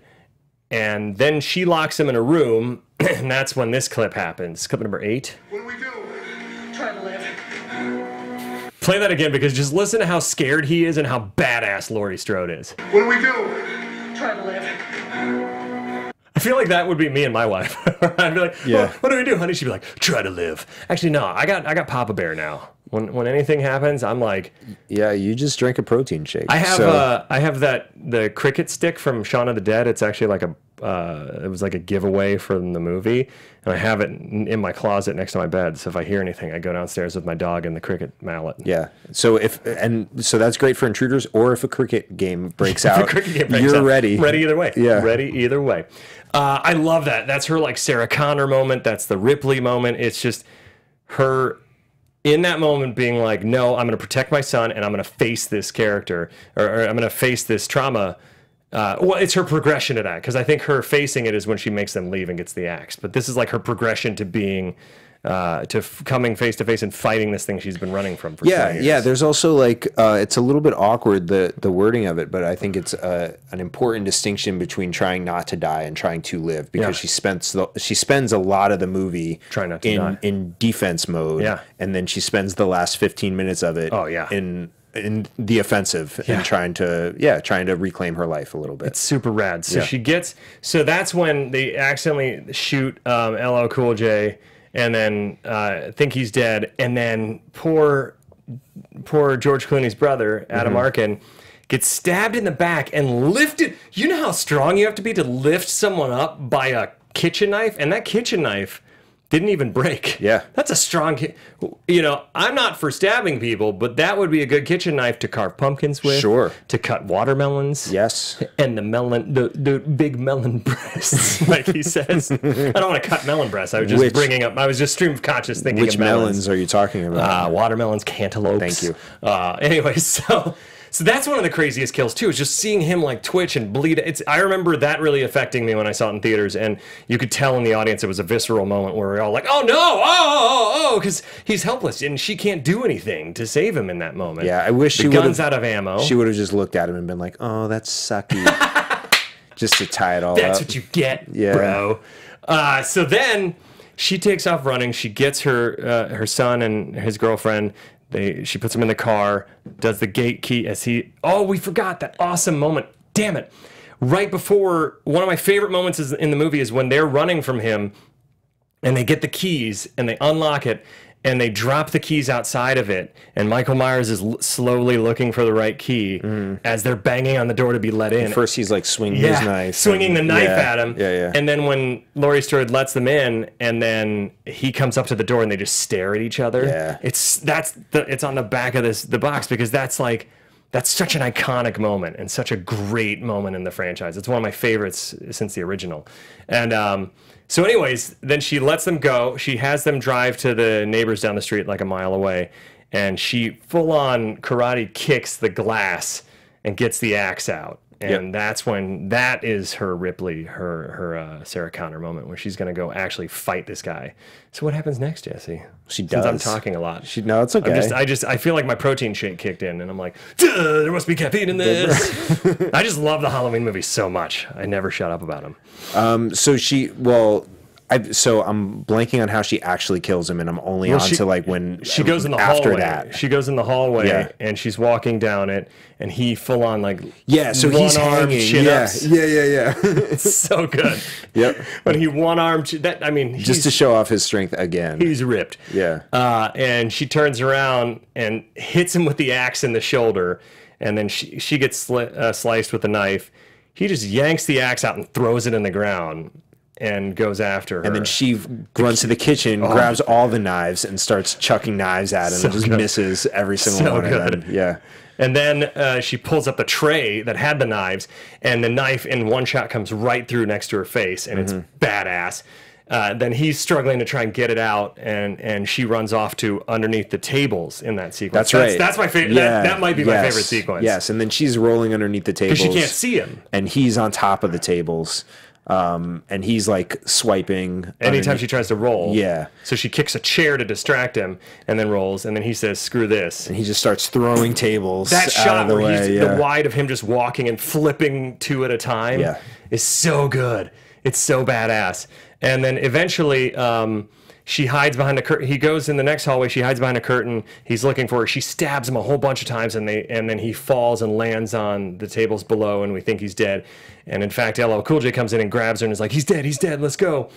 And then she locks him in a room. And that's when this clip happens. Clip number 8. When we do, try to live. Play that again, because just listen to how scared he is and how badass Laurie Strode is. When we do, try to live. I feel like that would be me and my wife. I'd be like, yeah. Well, what do we do, honey? She'd be like, try to live. Actually, no, I got Papa Bear now. When anything happens, I'm like, yeah, you just drink a protein shake. I have the cricket stick from Shaun of the Dead. It's actually like it was like a giveaway from the movie, and I have it in my closet next to my bed. So if I hear anything, I go downstairs with my dog and the cricket mallet. Yeah. So so that's great for intruders, or if a cricket game breaks out, you're ready. Ready either way. Yeah. Ready either way. I love that. That's her like Sarah Connor moment. That's the Ripley moment. It's just her in that moment being like, no, I'm going to protect my son, and I'm going to face this character, or I'm going to face this trauma. Well, it's her progression to that, because I think her facing it is when she makes them leave and gets the axe. But this is like her progression to being, coming face to face and fighting this thing she's been running from for 10 years. Yeah. There's also like, it's a little bit awkward, the wording of it, but I think it's an important distinction between trying not to die and trying to live, because she spends a lot of the movie trying not to die in defense mode, and then she spends the last 15 minutes of it in the offensive and trying to reclaim her life a little bit. It's super rad. So so that's when they accidentally shoot LL Cool J and then think he's dead, and then poor George Clooney's brother Adam Arkin gets stabbed in the back and lifted. You know how strong you have to be to lift someone up by a kitchen knife, and that kitchen knife didn't even break. Yeah. That's a strong, you know, I'm not for stabbing people, but that would be a good kitchen knife to carve pumpkins with. Sure. To cut watermelons. Yes. And the melon, the big melon breasts, like he says. I don't want to cut melon breasts. I was just bringing up, I was just stream of conscious thinking of melons. Which melons are you talking about? Watermelons, cantaloupes. Thank you. Anyway, so that's one of the craziest kills too, is just seeing him like twitch and bleed. I remember that really affecting me when I saw it in theaters, and you could tell in the audience it was a visceral moment where we were all like, oh no, oh, because he's helpless and she can't do anything to save him in that moment. Yeah, I wish she would've, guns out of ammo. She would have just looked at him and been like, oh, that's sucky. Just to tie it all up. That's what you get, bro. So then she takes off running. She gets her son and his girlfriend. She puts him in the car, does the gate key as he... Oh, we forgot that awesome moment. Damn it. Right before... One of my favorite moments in the movie is when they're running from him and they get the keys and they unlock it and they drop the keys outside of it, and Michael Myers is slowly looking for the right key as they're banging on the door to be let in. At first he's like swinging his knife. Swinging the knife at him. Yeah, yeah. And then when Laurie Strode lets them in, and then he comes up to the door and they just stare at each other. Yeah. It's on the back of the box, because that's such an iconic moment and such a great moment in the franchise. It's one of my favorites since the original. And so anyways, then she lets them go. She has them drive to the neighbors down the street like a mile away, and she full-on karate kicks the glass and gets the axe out. And that's when that is her Ripley, her Sarah Connor moment, where she's going to go actually fight this guy. So what happens next, Jesse? She does. Since I'm talking a lot. No, it's okay. I feel like my protein shake kicked in, and I'm like, duh, there must be caffeine in this. I just love the Halloween movies so much. I never shut up about them. So I'm blanking on how she actually kills him, and I'm only she goes in the hallway. After that, she goes in the hallway, and she's walking down it, and he full on like so he's hanging. Yeah. It's so good. Yep. When he one armed that, I mean, just to show off his strength again. He's ripped. Yeah. And she turns around and hits him with the axe in the shoulder, and then she gets sliced with a knife. He just yanks the axe out and throws it in the ground. And goes after her. And then she runs to the kitchen, grabs all the knives, and starts chucking knives at him, and just misses every single one of them. Yeah. And then she pulls up the tray that had the knives, and the knife in one shot comes right through next to her face, and it's badass. Then he's struggling to try and get it out, and she runs off to underneath the tables in that sequence. That's right. That's my favorite. Yeah. That might be my favorite sequence. Yes, and then she's rolling underneath the tables. Because she can't see him. And he's on top of the tables, and he's, like, swiping. Anytime she tries to roll. Yeah. So she kicks a chair to distract him and then rolls, and then he says, screw this. And he just starts throwing tables that shot out of the way. The wide of him just walking and flipping two at a time is so good. It's so badass. And then eventually she hides behind a curtain. He goes in the next hallway. She hides behind a curtain. He's looking for her. She stabs him a whole bunch of times, and then he falls and lands on the tables below, and we think he's dead. And, in fact, LL Cool J comes in and grabs her and is like, he's dead, let's go.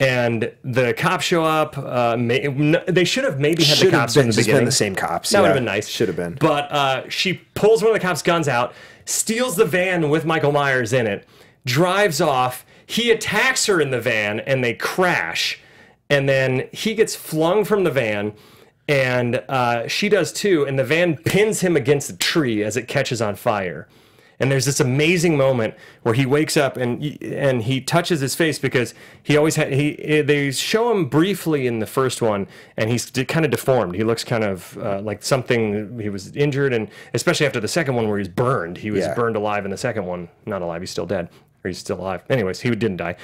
And the cops show up. They should have maybe had the cops in the beginning. Should have been the same cops. That would have been nice. Should have been. But she pulls one of the cops' guns out, steals the van with Michael Myers in it, drives off. He attacks her in the van, and they crash. And then he gets flung from the van, and she does too. And the van pins him against a tree as it catches on fire. And there's this amazing moment where he wakes up, and he touches his face, because he always had, they show him briefly in the first one, and he's kind of deformed. He looks kind of like something, he was injured, and especially after the second one where he's burned. He was burned alive in the second one. Not alive, he's still dead. Or he's still alive. Anyways, he didn't die.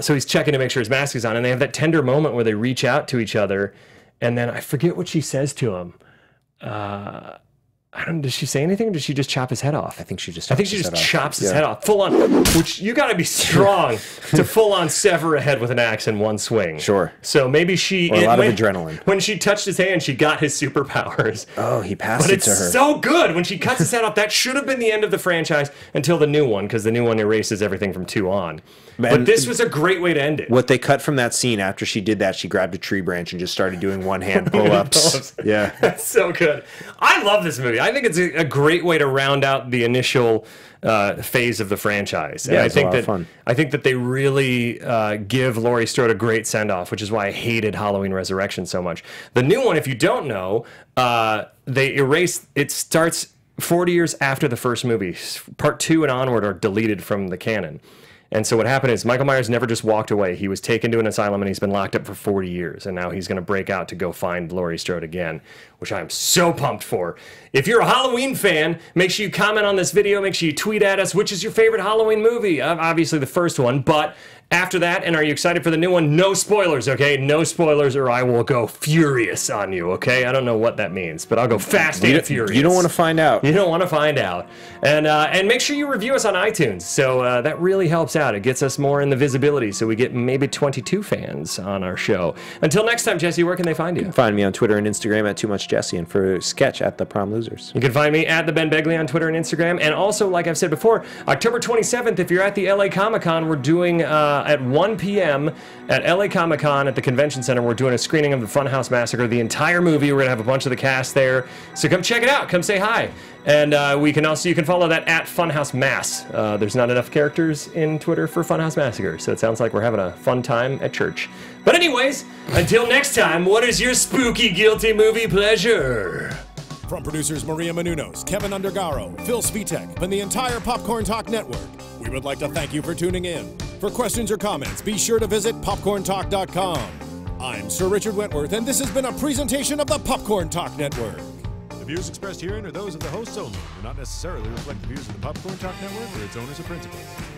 So he's checking to make sure his mask is on, and they have that tender moment where they reach out to each other, and then I forget what she says to him. I don't. Does she say anything, or does she just chop his head off? I think she just. Chops his head off, full on. Which you got to be strong to full on sever a head with an axe in one swing. Sure. So maybe she. Or a lot of adrenaline. When she touched his hand, she got his superpowers. Oh, he passed it to her. But it's so good when she cuts his head off. That should have been the end of the franchise until the new one, because the new one erases everything from 2 on. But this was a great way to end it. What they cut from that scene after she did that, she grabbed a tree branch and just started doing one-hand pull-ups. Yeah. That's so good. I love this movie. I think it's a great way to round out the initial phase of the franchise. Yeah, and I think that they really give Laurie Strode a great send-off, which is why I hated Halloween Resurrection so much. The new one, if you don't know, they erase... It starts 40 years after the first movie. Part 2 and onward are deleted from the canon. And so what happened is Michael Myers never just walked away. He was taken to an asylum, and he's been locked up for 40 years. And now he's going to break out to go find Laurie Strode again, which I'm so pumped for. If you're a Halloween fan, make sure you comment on this video. Make sure you tweet at us, which is your favorite Halloween movie? Obviously the first one, but after that, and are you excited for the new one? No spoilers, okay? No spoilers, or I will go furious on you, okay? I don't know what that means, but I'll go fast and furious. You don't want to find out. You don't want to find out. And make sure you review us on iTunes. So that really helps out. It gets us more in the visibility, so we get maybe 22 fans on our show. Until next time, Jesse, where can they find you? You can find me on Twitter and Instagram at TooMuchJesse, and for sketch at The Prom Losers. You can find me at The Ben Begley on Twitter and Instagram. And also, like I've said before, October 27th, if you're at the LA Comic-Con, we're doing... at 1 p.m. at LA Comic Con at the Convention Center, we're doing a screening of the Funhouse Massacre, the entire movie. We're gonna have a bunch of the cast there, so come check it out. Come say hi, and you can follow that at Funhouse Mass. There's not enough characters in Twitter for Funhouse Massacre, so it sounds like we're having a fun time at church. But anyways, until next time, what is your spooky guilty movie pleasure? From producers Maria Menounos, Kevin Undergaro, Phil Svitek, and the entire Popcorn Talk Network, we would like to thank you for tuning in. For questions or comments, be sure to visit popcorntalk.com. I'm Sir Richard Wentworth, and this has been a presentation of the Popcorn Talk Network. The views expressed herein are those of the hosts only, do not necessarily reflect the views of the Popcorn Talk Network or its owners or principals.